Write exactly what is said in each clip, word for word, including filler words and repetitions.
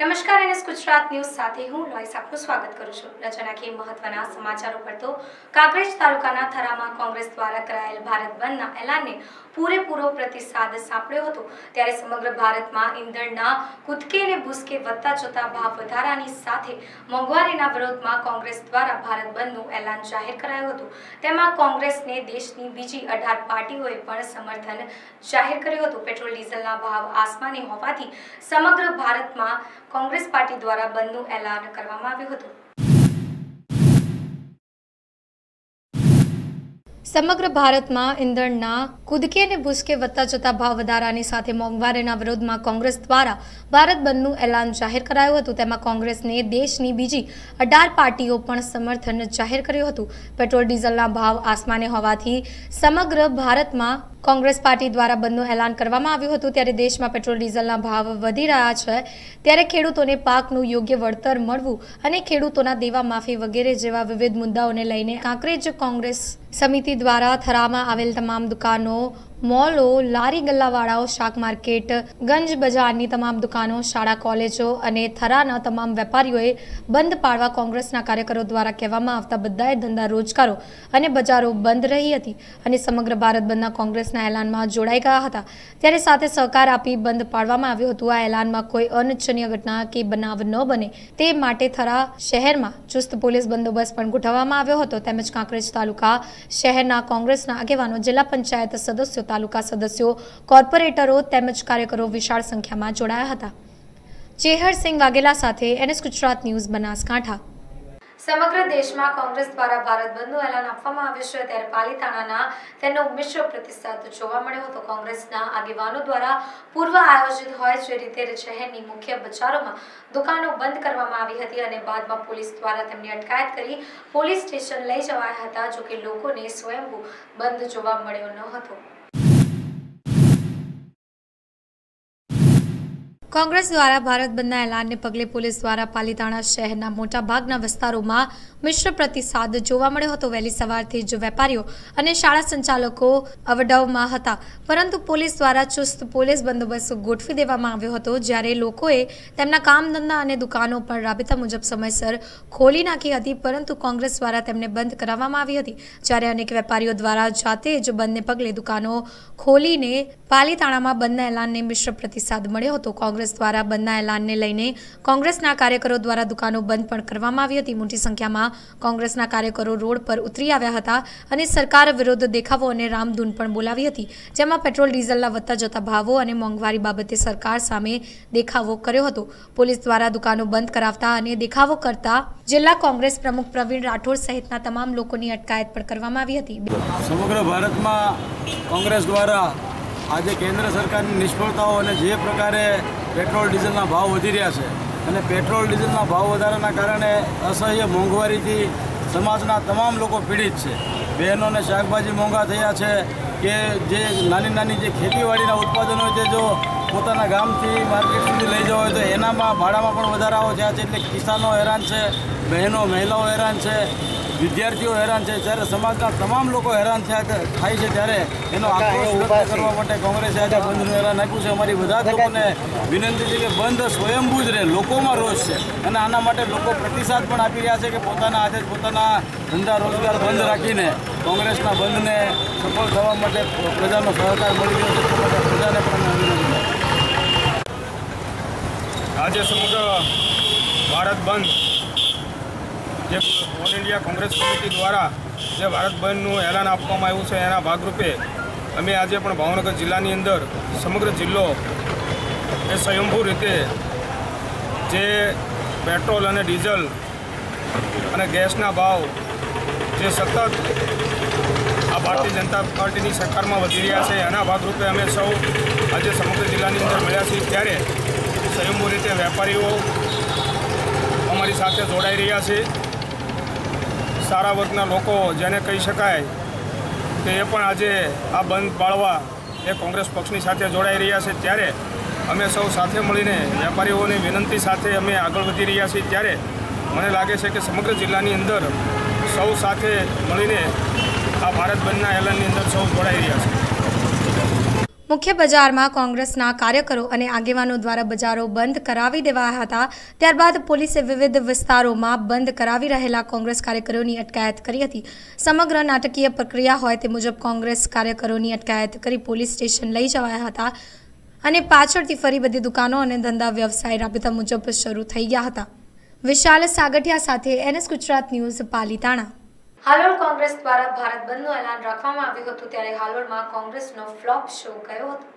नमस्कार NS Gujarat news साथे हूँ लॉइस आपनु स्वागत करू छू रजना के महत्वना समाचारों पर। तो काकरेज तालुकाना थरामा कांग्रेस द्वारा करायेल भारत बंधना एलानने पूरेपूरो प्रतिसाद सापड्यो हतो, त्यारे समग्र भारतमां ईंधणना कूदके ने भूसके वधता जता भाव वधारानी साथे मोंघवारीना विरोधमां कांग्रेस द्वारा भारत बंधनुं एलान जाहेर करायुं हतुं। तेमां कांग्रेसने देशनी बीजी अठार पार्टीओए पण समर्थन जाहेर कर्युं हतुं। पेट्रोल डीझलना भाव आसमाने होवाथी समग्र भारतमां कांग्रेस पार्टी द्वारा बंधનું એલાન કરવામાં આવ્યું હતું। समग्र भारत में ईंधणना कूदके ने भूसके वधता जता भाव वधारानी साथे मोंघवारीना विरोधमां कांग्रेस द्वारा भारत बंधनुं एलान जाहिर करायुं हतुं। तेमां कांग्रेसने देशनी बीजी अठार पार्टीओ पण समर्थन जाहिर कर्युं हतुं। पेट्रोल डीझलना भाव आसमाने होवाथी समग्र भारत में कांग्रेस पार्टी द्वारा बंधनुं एलान करवामां आव्युं हतुं, त्यारे देश में पेट्रोल डीझलना भाव वधी रह्या छे, त्यारे खेडूतोने पाकनुं योग्य वळतर मळवुं अने खेडूतोना देवा माफी वगैरे जेवा विविध मुद्दाओने लईने कांकरेज कांग्रेस समिति द्वारा थरामा आवेल तमाम दुकानों, मॉलो, लारी गल्लावाड़ाओ, शाक मार्केट, गंज बजारनी तमाम दुकानों, शाळा कॉलेजों अने थराना तमाम वेपारीओए बंध पाड़वा कांग्रेसना कार्यकरो द्वारा कहेवामां आवता बधाए धंधा रोजगारों अने बजारो बंध रही हती अने समग्र भारत बंधना कांग्रेसना एलानमां जोड़ाई गया हता, त्यारे साथे सहकार आपी बंध पाड़वामां आव्यो हतो। आ एलानमां कोई अनिच्छनीय घटना के बनाव न बने ते माटे थरा शहेरमां चुस्त पोलीस बंदोबस्त पण गोठववामां आव्यो हतो। तेमज कांकरेज तालुका शहेरना कांग्रेसना अगेवानो, जिला पंचायत सदस्यो, तालुका सदस्यों, कॉर्पोरेटरो तेमज कार्यकरो विशाल संख्या में जोड़ाया हता। चेहर सिंह वाघेला साथे एनएस गुजरात न्यूज बनासकांठा। समग्र देश में कांग्रेस द्वारा भारत बंधनु एलान आपवामां आव्युं छे, त्यारे पालीताणाना तेनो मिश्र प्रतिसाद जोवा मळ्यो हतो। कांग्रेसना आगेवानो द्वारा पूर्व आयोजित होय जे रीते शहेरनी मुख्य बजारोमां दुकानो बंद करवामां आवी हती अने बादमां पोलीस द्वारा तेमनी अटकायत करी पोलीस स्टेशन लई जवाया हता, जो के लोकोने स्वयंभू बंध जोवा मळ्यो न हतो। कांग्रेस द्वारा भारत बंधना एलानने पगले पुलिस द्वारा पालीताणा शहरना मोटा भागना विस्तारोमां मिश्र प्रतिसाद जोवा मळ्यो हतो। वहेली सवारथी ज वेपारीओ अने शाळा संचालको अवढवमां हता, परंतु पुलिस द्वारा चुस्त पुलिस बंदोबस्त गोठवी देवामां आव्यो हतो, ज्यारे लोकोए तेमना काम धंधा अने दुकानो पर राबेता मुजब समयसर खोली नाखी हती, परंतु कांग्रेस द्वारा तेमने बंध कराववामां आवी हती, ज्यारे अनेक वेपारीओ द्वारा जाते ज बंधने पगले दुकानो खोलीने पालीताणामां बंधना एलानने मिश्र प्रतिसाद मळ्यो हतो। कांग्रेस द्वारा बंधना एलानने लईने कांग्रेसना कार्यकरो द्वारा दुकानो बंद पण करवामां आवी हती। मोटी संख्यामां कांग्रेसना कार्यकरो रोड पर उतरी आव्या हता अने सरकार विरोध देखावो अने रामधून पण बोलावी हती, जेमां पेट्रोल डीझलना वधता जता भावो अने मोंघवारी बाबते सरकार सामे देखावो कर्यो हतो। पोलीस द्वारा दुकानो बंद करावता अने देखावो करता जिल्ला कांग्रेस प्रमुख प्रवीण राठोड सहितना तमाम लोकोनी अटकायत पण करवामां आवी हती। समग्र भारतमां कांग्रेस द्वारा आज केन्द्र सरकार की निष्फळताओ अने जे प्रकार पेट्रोल डीजलना भाव वधी रह्या छे अने पेट्रोल डीजलना भाव वधाराना कारणे असह्य मोंघवारीथी समाजना तमाम लोको पीड़ित छे। बहेनोने शाकभाजी मोंघा थया छे के जे नानी नानी जे खेतीवाड़ीना उत्पादनो छे जो पोताना गामथी मार्केट सुधी लई जवा होय तो एनामां भाड़ामां पण वधाराओ थया छे, एटले किसानो हैरान छे, बहेनो महिलाओ हैरान छे, विद्यार्थीओ हैरान छे, त्यारे समाजना तमाम लोको हैरान थया थाय छे, त्यारे एनो आक्रोश व्यक्त करवा माटे कांग्रेसे आज बंधनुं एलान आप्युं छे। अमारी बधा लोकोने विनंती छे के बंध स्वयंभू ज रहे, लोकोमां रोष छे अने आना माटे लोको प्रतिसाद पण आपी रह्या छे के पोताना हाथे ज पोताना धंधा रोजगार बंध राखीने कांग्रेसना बंधने सफल थवा माटे प्रजानो सहकार मळी रह्यो छे। प्रजाने पण आज समग्र भारत बंध જે ઓલ ઇન્ડિયા કોંગ્રેસ કમિટી દ્વારા જે ભારત બંધનું એલાન આપવામાં આવ્યું છે એના ભાગરૂપે અમે આજે પણ ભાવનગર જિલ્લાની અંદર સમગ્ર જિલ્લો એ સ્વયંભૂ રીતે જે પેટ્રોલ અને ડીઝલ અને ગેસના ભાવ જે સતત આ ભારતીય જનતા પાર્ટીની સરકારમાં વધી રહ્યા છે એના ભાગરૂપે અમે સૌ આજે સમગ્ર જિલ્લાની અંદર મળ્યા છીએ, ત્યારે સ્વયંભૂ રીતે વેપારીઓ અમારી સાથે જોડાઈ રહ્યા છે। सारा वर्गना लोको जेने कही शकाय ते पण आजे आ बंद पाळवा ए कांग्रेस पक्षनी साथे जोड़ाई रह्या छे, त्यारे अमे सौ साथे मळीने वेपारीओने विनंती साथे अमे आगळ वधी रह्या छे, त्यारे मने लागे छे के समग्र जिल्लानी अंदर सौ साथे मळीने आ भारत बंधना एलाननी अंदर सौ जोड़ाई रह्या छे। मुख्य बजार में कांग्रेस कार्यकरो और आगेवानों द्वारा बजारों बंद करावी देवाया था। त्यारबाद पुलिसे विविध विस्तारों में बंद करावी रहेला कांग्रेस कार्यकरों की अटकायत करी थी। समग्र नाटकीय प्रक्रिया होय ते मुजब कांग्रेस कार्यकरों की अटकायत करी पुलिस स्टेशन लई जवाया था अने पाछळथी फरी बधी दुकानों और धंधा व्यवसाय राबेता मुजब शुरू थई गया था। विशाल सागठिया साथे एनएस गुजरात न्यूज पालीताणा। हालोल कांग्रेस द्वारा भारत बंधनु ऐलान राखवामां आव्युं हतुं त्यारे हालोलमां कांग्रेसनो फ्लॉप शो गयो हतो।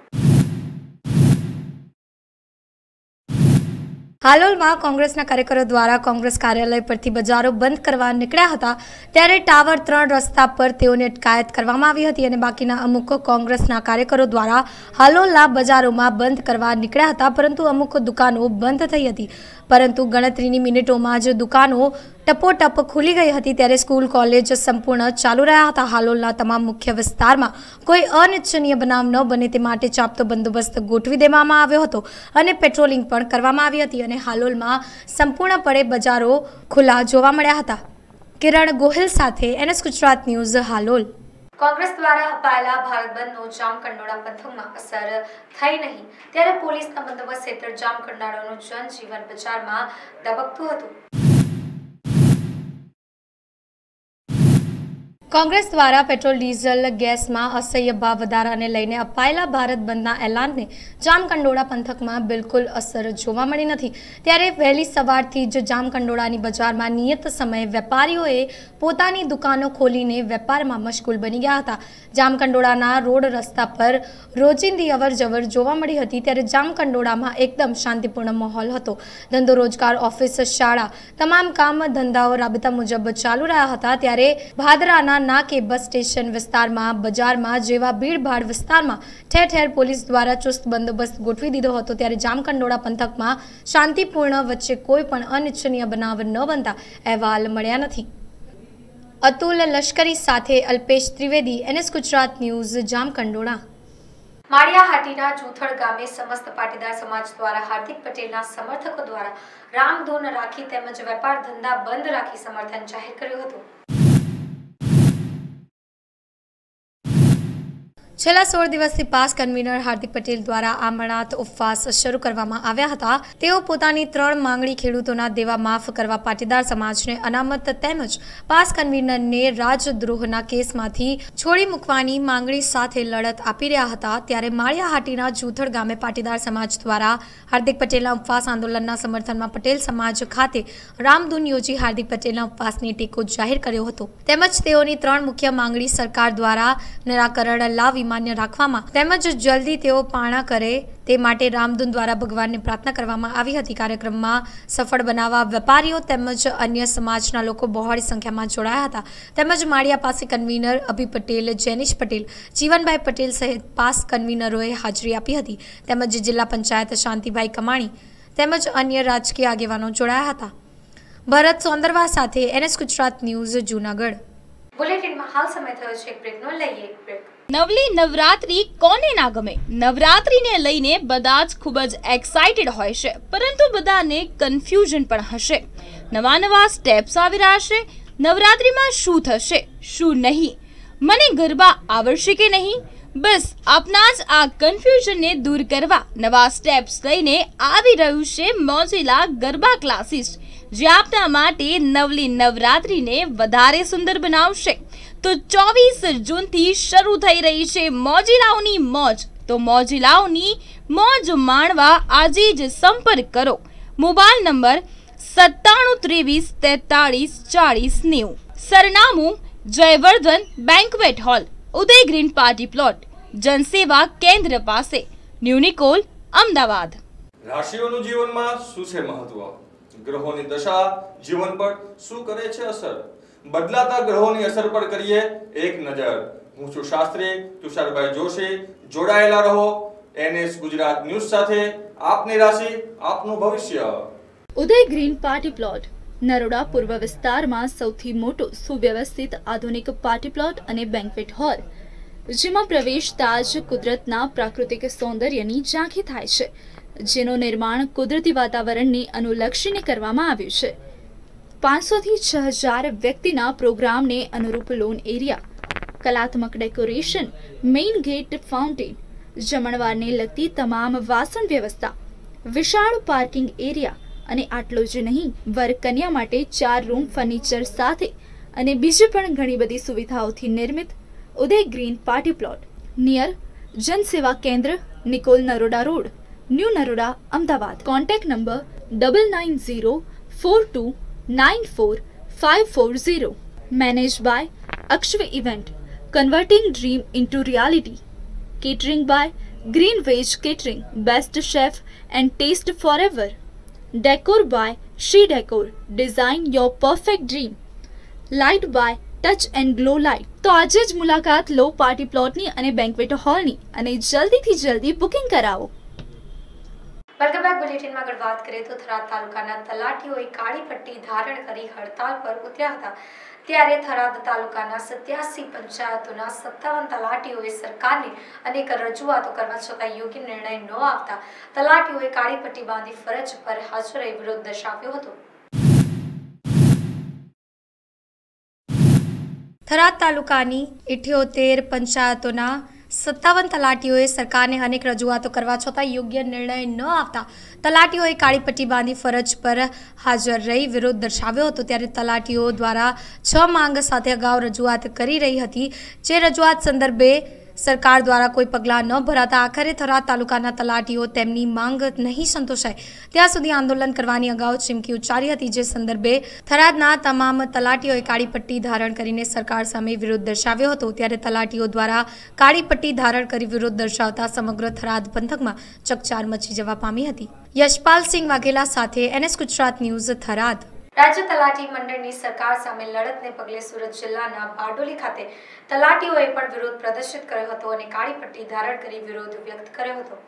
हालोलमां कांग्रेसना कार्यकरो द्वारा कांग्रेस कार्यालय परथी बजारो बंद करवा निकळ्या हता त्यारे टावर त्रण रस्ता पर तेओने अटकायत करवामां आवी हती अने बाकीना अमुक कांग्रेसना कार्यकरो द्वारा हालोलना बजारोमां बंद करवा निकळ्या हता, परंतु अमुक दुकानो बंद थई हती। परंतु गणतरीनी मिनिटोमां ज दुकानो टपोटप खुली गई थी त्यारे स्कूल कॉलेज संपूर्ण चालू रहा था। हालोलना तमाम मुख्य विस्तार में कोई अनिच्छनीय बनाव न बने ते माटे चापतो बंदोबस्त गोठवी देवामां आव्यो हतो अने पेट्रोलिंग पण करवामां आवी हती अने हालोलमां संपूर्णपणे बजारो खुला जोवा मळ्या हता। किरण गोहिल साथे एनएस गुजरात न्यूज हालोल। कांग्रेस द्वारा अपायेला भारत बंधनो जामकंडोळा પંથકમાં અસર થઈ નહીં ત્યારે પોલીસના બંદોબસ્ત હેઠળ જામકંડોળાનું જનજીવન બજારમાં ધબકતું હતું। कांग्रेस द्वारा पेट्रोल डीजल गैस में असह्य भाव वधारा ने लईने अपायेला भारत बंधना एलान ने जामकंडोळा पंथक में बिल्कुल असर जोवा मळी नथी त्यारे वहेली सवारथी ज जामकंडोळानी बजार में नियत समय वेपारीओए पोतानी दुकानों खोलीने वेपार में मशगूल बनी गया था। जामकंडोळाना रोड रस्ता पर रोजिंदी अवरजवर जोवा मळी हती त्यारे जामकंडोळा में एकदम शांतिपूर्ण माहौल हतो। धंधो रोजगार ऑफिस शाळा तमाम काम धंधाओ राबेता मुजब चालू रहा था त्यारे भादराना ना के बस स्टेशन विस्तार में बजार में जेवा भीड़भाड़ विस्तार में ठेर ठेर पुलिस द्वारा चुस्त बंदोबस्त गोठवी दीधो हतो त्यारे जामकंडोळा पंथक में शांतिपूर्ण वच्चे कोई पण अनिच्छनीय बनाव न बनता अहेवाल मळ्या नथी। अतुल लश्करी साथे अल्पेश त्रिवेदी एनएस गुजरात न्यूज जामकंडोळा। माड़िया हाटीना जूथड़ गामे समस्त पाटीदार समाज द्वारा हार्दिक पटेलना समर्थकों द्वारा रामधून राखी तेमज वेपार धंधा बंद राखी समर्थन जाहिर कर्युं हतुं। छेल्ला सोळ दिवसथी पास कन्वीनर हार्दिक पटेल द्वारा आमरणांत उपवास शुरू करवामां आव्या हता। तेओ पोतानी त्रण मांगणी खेडूतोना देवा माफ करवा पाटीदार समाजने अनामत तेमज पास कन्वीनरने राजद्रोहना केसमांथी छोड़ी मूकवानी मांगणी साथे लड़त आपी रह्या हता त्यारे माळिया हाटीना जूथड़ गामे पाटीदार समाज द्वारा हार्दिक पटेलना उपवास आंदोलनना समर्थनमां पटेल समाज खाते रामधून योजी हार्दिक पटेलना उपवासने टेको जाहिर कर्यो हतो तेमज तेओनी त्रण मुख्य मांगणी सरकार द्वारा निराकरण लावी मान्य राखवामां तेमज जल्दी तेओ पाणा करे ते माटे रामधून द्वारा भगवान ने प्रार्थना करवामां आवी हती। कार्यक्रम में सफल बनावा वेपारीओ तेमज अन्य समाजना लोको बहोळी संख्या में जोड़ाया हता तेमज माड़िया पास कन्वीनर अभि पटेल जेनिश पटेल जीवनभाई पटेल सहित पास कन्वीनरोए हाजरी आपी हती तेमज जिला पंचायत शांतिभाई कमाणी तेमज अन्य राजकीय आगेवानो जोड़ाया हता। भरत सोंदरवा साथे NS Gujarat news Junagadh. Bulletin में हाल समय थयो छे एक ब्रेक नो लईए ब्रेक। नवली नवरात्रि कोने ना गमे? नवरात्रि ने लईने बधा ज खूब ज एक्साइटेड होय छे, परंतु बधाने कन्फ्यूजन पण हशे। नवा नवा स्टेप्स आवी रह्या छे। नवरात्रि में शुं थशे शुं नहीं, मने गरबा आवडशे के नहीं, बस आपना ज आ कन्फ्यूजन ने दूर करवा नवा स्टेप्स लईने आवी रह्युं छे मोजिला गरबा क्लासीस, जे आपना माटे नवली नवरात्रि ने वधारे सुंदर बनावशे। तो चौबीस जून थी शुरू थई रही छे मोजिलाओनी मौज, तो मोजिलाओनी मौज माणवा आजे ज संपर्क करो। मोबाइल नंबर सत्ताणु तेवीस तेतालीस चालीस नेव, सरनामु Jayvardhan banquet hall, Uday green party plot, Jansewa Kendra पासे, न्यू निकोल, अमदावाद। राशिओनु जीवनमां शुं छे महत्व? ग्रहोनी दशा जीवन पर शुं करे छे असर? बदलाता ग्रहोनी असर पर करिए एक नजर। हूँ छू शास्त्री तुषारभाई जोशी, जोड़ायेला रहो एनएस गुजरात न्यूज साथे। आपनी राशि आपनु भविष्य। Uday green party plot Naroda पूर्व विस्तार में सौथी मोटो सुव्यवस्थित आधुनिक पार्टी प्लॉट अने बेन्क्वेट हॉल, जेमां प्रवेश ताज कुदरतना प्राकृतिक सौंदर्यनी झांकी थाय छे, जेनो निर्माण कुदरती वातावरणने अनुलक्षीने करवामां आव्युं छे। पांच सौ थी छह हज़ार व्यक्तिना प्रोग्राम ने अनुरूप लोन एरिया, कलात्मक डेकोरेशन, मेन गेट, फाउंटेन, જમણવારને લગતી તમામ વાસણ વ્યવસ્થા, વિશાળ પાર્કિંગ એરિયા અને આટલું જ નહીં, વરકન્યા માટે ચાર રૂમ ફર્નિચર સાથે અને બીજી પણ ઘણી બધી સુવિધાઓથી નિર્મિત Uday green party plot near Jansewa Kendra Nikol Naroda road new Naroda Ahmedabad. Contact number double nine zero four two nine four five four zero. Manage by Akshay event, converting dream into reality. Catering by green veg catering, best chef and taste forever. Decor by Shri decor, design your perfect dream. Light by touch and glow light. तो आज ज मुलाकात लो party plot नी अने banquet hall नी अने जल्दी थी जल्दी booking कराओ। वेलकम बैक बुलेटिन में अगर बात करें तो थराद तालुकाना तलाटीओए काळी पट्टी धारण करी हड़ताल पर उतर्या हता। त्यारे थराद तालुकाना सत्यासी पंचायतों सत्तावन तलाटीओए सरकार ने अनेक रजूआत करवा छतां योग्य निर्णय न आपता तलाटीओए काळी पट्टी बांधी फरज पर हाजर रही विरोध दर्शाव्यो हतो। थराद तालुकानी अठ्ठोतेर पंचायतोना सत्तावन तलाटीओए सरकार ने अनेक रजूआत करवा छतां योग्य निर्णय न आपता तलाटीओए काळी पट्टी बांधी फरज पर हाजर रही विरोध दर्शाव्यो हतो। त्यारे तलाटीओ द्वारा छ मांग साथे अगाउ रजूआत करी रही हती, जे रजूआत संदर्भे सरकार द्वारा कोई पगला न भराता आखिर थराद तालुकाना तलाटीओ तेमनी मांग नहीं संतोषाय त्यां सुधी आंदोलन करवानी अगाउ चीमकी उच्चारी हती, जे संदर्भे थरादना तमाम तलाटीओए काळी पट्टी धारण करीने सरकार सामे विरोध दर्शाव्यो हतो। त्यारे तलाटीओ द्वारा काळी पट्टी धारण करी विरोध दर्शावता समग्र थराद पंथकमां चकचार मची जवा पामी हती। यशपाल सिंह वाघेला साथे N S Gujarat news Tharad. राज्य तलाटी मंडळनी सरकार सामे लड़तने पगले सूरत जिल्लाना बारडोली खाते तलाटीओए पण विरोध प्रदर्शित कर्यो हतो अने काळी पट्टी धारण करी विरोध व्यक्त कर्यो हतो।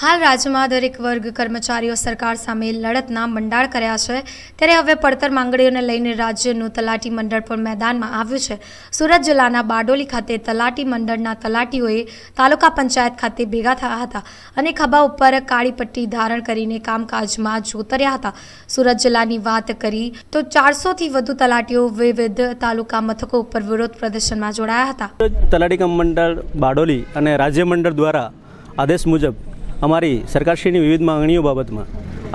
हाल राज्य में दरेक वर्ग कर्मचारीओ सरकार सामे लड़तना मंडाण कर्या छे, त्यारे हवे पड़तर मांगणीओने लईने राज्यनुं तलाटी मंडळ पण मैदानमां आव्युं छे। सूरत जिल्लाना बारडोली खाते तलाटी मंडळना तलाटीओए तालुका पंचायत खाते भेगा थया हता अने खभा उपर काळी पट्टी धारण करीने कामकाजमां जोतर्या हता। सूरत जिल्लानी वात करी तो चारसो थी वधु तलाटीओ विविध तालुका मथको उपर विरोध प्रदर्शनमां जोड़ाया हता। तलाटी मंडळ बारडोली अने राज्य मंडळ द्वारा आदेश मुजब अमरी सरकारश्रीनी विविध मांगणीओ बाबत में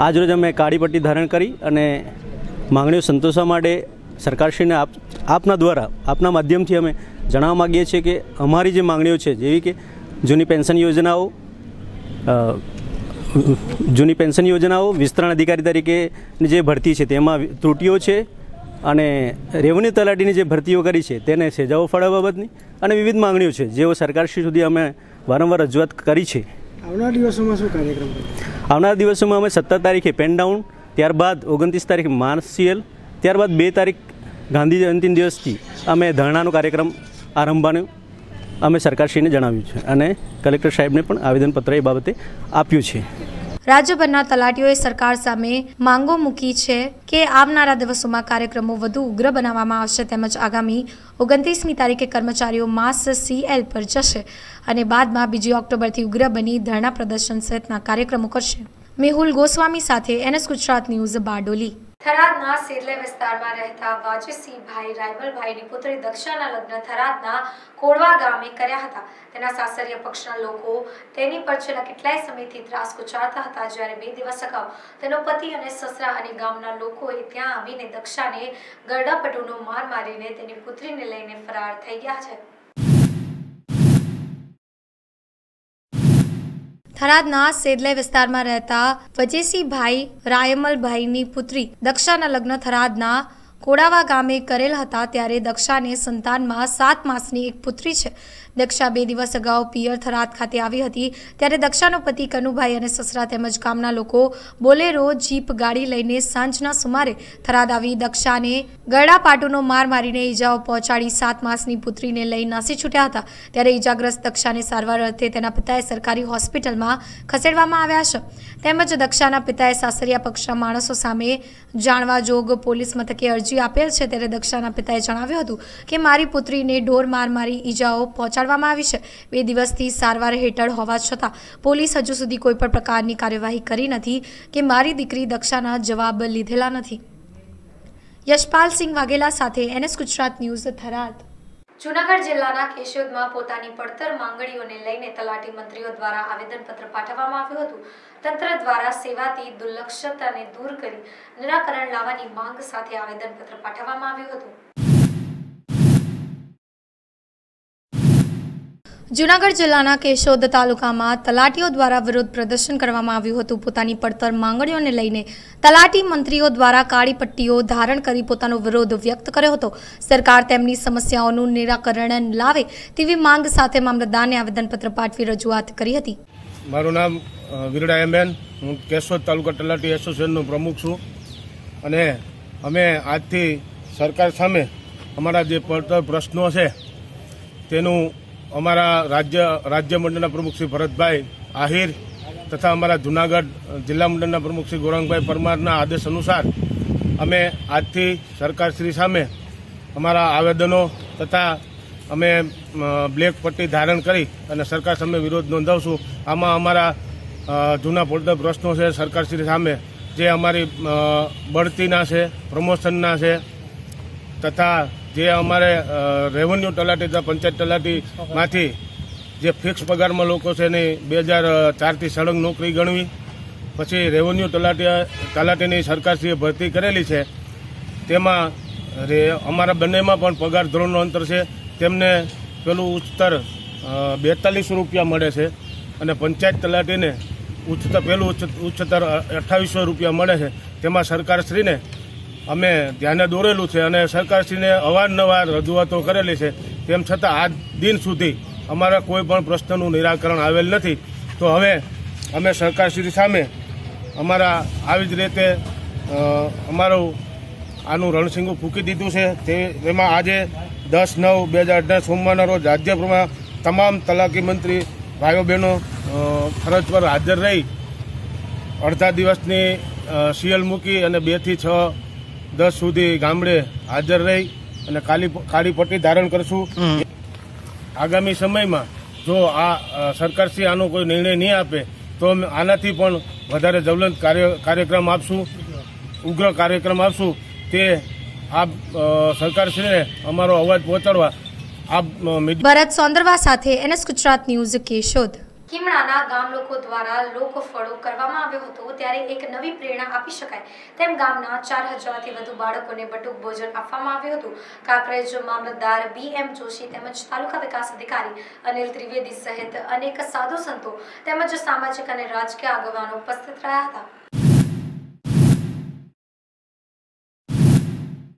आज रोज अमे काळी पट्टी धारण करी अने मांगणीओ संतोषवा माटे सरकारश्रीने आप आपना द्वारा आपना माध्यमथी अमे जणाववा मांगीए छीए के अमारी जे मांगणीओ छे जेवी के जूनी पेन्शन योजनाओ जूनी पेन्शन योजनाओ विस्तारण अधिकारी तरीकेनी जे भरती छे तेमां त्रुटिओ छे अने रेवन्यू तलाटीनी जे भरतीओ करी छे तेने सेजाओ फाळवा बाबतनी अने विविध मांगणीओ छे जेओ सरकारश्री सुधी अमे वारंवार रजूआत करी छे। આવનાર દિવસોમાં શું કાર્યક્રમ? આવનાર દિવસોમાં અમે સત્તર તારીખે પેન ડાઉન, ત્યારબાદ ઓગણત્રીસ તારીખ માર્શિયલ, ત્યારબાદ બે તારીખ ગાંધી જયંતિના દિવસથી અમે ધરણાનો કાર્યક્રમ આરંભવાનું અમે સરકારશ્રીને જણાવ્યું છે અને કલેક્ટર સાહેબને પણ આવેદનપત્ર એ બાબતે આપ્યું છે। રાજ્યભરના તલાટીઓએ સરકાર સામે માંગો મૂકી છે કે આવનારા દિવસોમાં કાર્યક્રમો વધુ ઉગ્ર બનાવવામાં આવશે તેમજ આગામી ઓગણત્રીસમી તારીખે કર્મચારીઓ માસ સીએલ પર જશે અને બાદમાં બીજી ઓક્ટોબરથી ઉગ્ર બની ધરણા પ્રદર્શન સહિતના કાર્યક્રમો કરશે। મેહુલ ગોસ્વામી સાથે N S Gujarat news Bardoli. थरादना सेरले विस्तार में रहता वाजीसी भाई राइवल भाई की पुत्री दक्षाना लग्न थरादना कोड़वा गामे कर्या हता। तेना सासरिया पक्षना लोको तेनी पर छेल्ला केटलाय समयथी त्रास गुजारता हता, ज्यारे बे दिवस अगाउ तेनो पति अने ससरा अने गामना लोकोए त्यां आवीने दक्षाने गरडापटूनो मार मारीने तेनी पुत्रीने लईने फरार थई गया छे। थरादना सेदले विस्तार में रहता वजेसी भाई रायमल भाई नी पुत्री दक्षाना लग्न थरादना कोड़ावा गामे करेल हता। त्यारे दक्षा ने संतान में सात मासनी एक पुत्री है। दक्षा बे दिवस अगाउ पियर थराद खाते आई थी त्यारे दक्षानो पति कनुभाई अने ससरा तेमज गामना लोको बोलेरो जीप गाड़ी लईने सांजना सुमारे थराद आवी दक्षा ने गरडापाटूनो मार मारीने ईजाओ पहोंचाड़ी सात मासनी पुत्री ने लई नासी छूट्या हता। त्यारे ईजाग्रस्त दक्षा ने सारवार अर्थे तेना पिताए सरकारी होस्पिटल में खसेडवामां आव्या छे तेमज दक्षाना पिताए सासरिया पक्षना माणसो सामे जाणवा जोग पोलीस मथके अर्जी આપેલ છે। ત્યારે દક્ષાના પિતાએ જણાવ્યું હતું કે મારી પુત્રીને ઢોર માર મારી ઈજાઓ પહોંચાડવામાં આવી છે। બે દિવસથી સારવાર હેઠળ હોવા છતાં પોલીસ હજુ સુધી કોઈ પણ પ્રકારની કાર્યવાહી કરી નથી કે મારી દીકરી દક્ષાના જવાબ લીધેલા નથી। યશપાલ સિંહ વાઘેલા સાથે N S Gujarat news Tharad. Junagadh જિલ્લાના કેશોદમાં પોતાની પડતર માંગણીઓને લઈને તલાટી મંત્રીઓ દ્વારા આવેદનપત્ર પાઠવવામાં આવ્યું હતું. તંત્ર દ્વારા સેવાથી દુર્લક્ષતાને દૂર કરી નિરાકરણ લાવવાની માંગ સાથે આવેદનપત્ર પાઠવવામાં આવ્યું હતું. जूनागढ़ जिल्लाना केशोद तालुकामां तलाटीओ द्वारा विरोध प्रदर्शन करवामां आव्युं हतुं. पोतानी पड़तर मांगणीओने लईने तलाटी मंत्रीओ द्वारा काळी पट्टीओ धारण करी पोतानो विरोध व्यक्त कर्यो हतो. सरकार तेमनी समस्याओनुं निराकरण लावे तेवी मांग साथे मामलतदारने आवेदनपत्र पाठवी रजूआत करी हती. मारुं नाम विरडा एमएन, हुं केशोद तालुका तलाटी एसोसिएशननो प्रमुख छुं अने अमे आजथी सरकार सामे अमारा जे पड़तर प्रश्नो छे तेनुं अमरा राज्य राज्य मंडल प्रमुख श्री भरत आहिर तथा अमरा जूनागढ़ जिला मंडल प्रमुख श्री गौरंग परमार आदेश अनुसार अमे आज थी सरकार श्री सामे अमरा आवेदनों तथा अमे ब्लेक पट्टी धारण करी अने सरकार सामे विरोध नोंधावशुं. आमां अमरा जूना पड़ता प्रश्नों से सरकार श्री सामे जे अमारी बढ़तीना से प्रमोशनना से तथा जे अमारे रेवन्यू तलाटी तथा पंचायत तलाटी मांथी जे फिक्स पगार में लोग बेहजार चार थी सड़ंग नौकरी गणवी पछी रेवन्यू तलाटी तलाटीनी सरकारश्रीए भर्ती करेली छे तेमां अमारा बंनेमां पण पगार धोरणनो अंतर छे. तेमने पेलुं उच्चतर बेतालीस रुपया मळे छे अने पंचायत तलाटीने उच्चतर पेलुं उच्चतर अठावीस सौ रुपया मळे छे. तेमां सरकारश्रीने अमे ध्याने दौरेलू है और सरकारश्रीने अवारनवार रजूआतों करेली है. तेम छतां आज दिन सुधी अमारा कोईपण प्रश्ननु निराकरण आवेल नथी. तो हवे अमे सरकारश्री सामे अमारा आवी ज रीते अमारो आनु रणसिंगू फूकी दीधुं छे. तेमां आजे दस नौ बे हज़ार अठार सोमवारना रोज राज्यभरमां तमाम तलाकी मंत्री भाईओ बहनों फरज पर हाजर रही अर्धा दिवसनी सीएल मूकी अने बे थी छ दस सुधी गामडे हाजर रही अने काली काली पट्टी धारण करशुं. आगामी समय में जो आ सरकार से आनो कोई निर्णय नहीं आपे तो आनाथी पण वधारे ज्वलंत कार्य कार्यक्रम आपशुं, उग्र कार्यक्रम आपशुं. ते आप सरकार से अमारो अवाज पहोंचाडवा आप भरत सोंदरवा साथे एनएस गुजरात न्यूज केशोद. किमणाना गाम लोको द्वारा लोक फळो करवामां आव्यो हतो त्यारे एक नवी प्रेरणा आपी शकाय तेम गामना चार हजार थी वधु बाळकोने बटुक भोजन आपवामां आव्युं हतुं. काकरेज मामलतदार बी एम जोशी तेमज तालुका विकास अधिकारी अनिल त्रिवेदी सहित अनेक साधु संतो तेमज सामाजिक अने राजकीय आगवानो उपस्थित रह्या हता.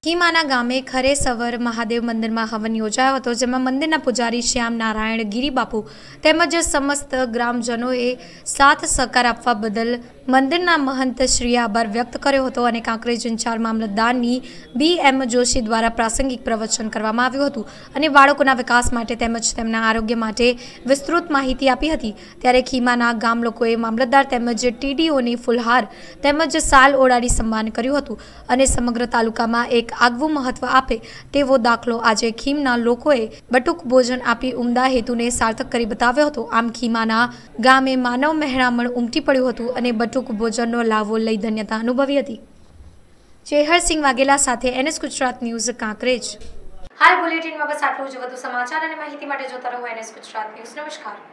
खीमाना गामे खरे सवर महादेव मंदिर में हवन योजायो हतो जेमां मंदिरना पुजारी श्याम नारायण गिरी बापू तेमज समस्त ग्रामजनोए साथ सहकार आपवा बदल मंदिरना महंत श्रीए आभार व्यक्त कर्यो हतो अने कांकरेज चार मामलतदारनी बी एम जोशी द्वारा प्रासंगिक प्रवचन करवामां आव्युं हतुं अने बाळकोना विकास माटे तेमज तेमना आरोग्य माटे विस्तृत माहिती आपी हती. त्यारे खीमाना गाम लोकोए मामलतदार तेमज टीडीओने फुलहार तेमज साल ओडाडी सन्मान कर्युं हतुं अने समग्र तालुकामां एक આગવું મહત્વ આપે તેવો દાખલો આજે ખીમના લોકોએ બટુક ભોજન આપી ઉમદા હેતુને સાર્થક કરી બતાવ્યો હતો. આમ ખીમાના ગામે માનવ મહેણામણ ઉમટી પડ્યું હતું અને બટુક ભોજનનો લાવો લઈ ધન્યતા અનુભવી હતી. જયહર સિંહ વાઘેલા સાથે એનએસ ગુજરાત ન્યૂઝ કાંકરેજ. હાલ બુલેટિનમાં બસ આટલું જ. વધુ સમાચાર અને માહિતી માટે જોતા રહો એનએસ ગુજરાત ન્યૂઝ. નમસ્કાર.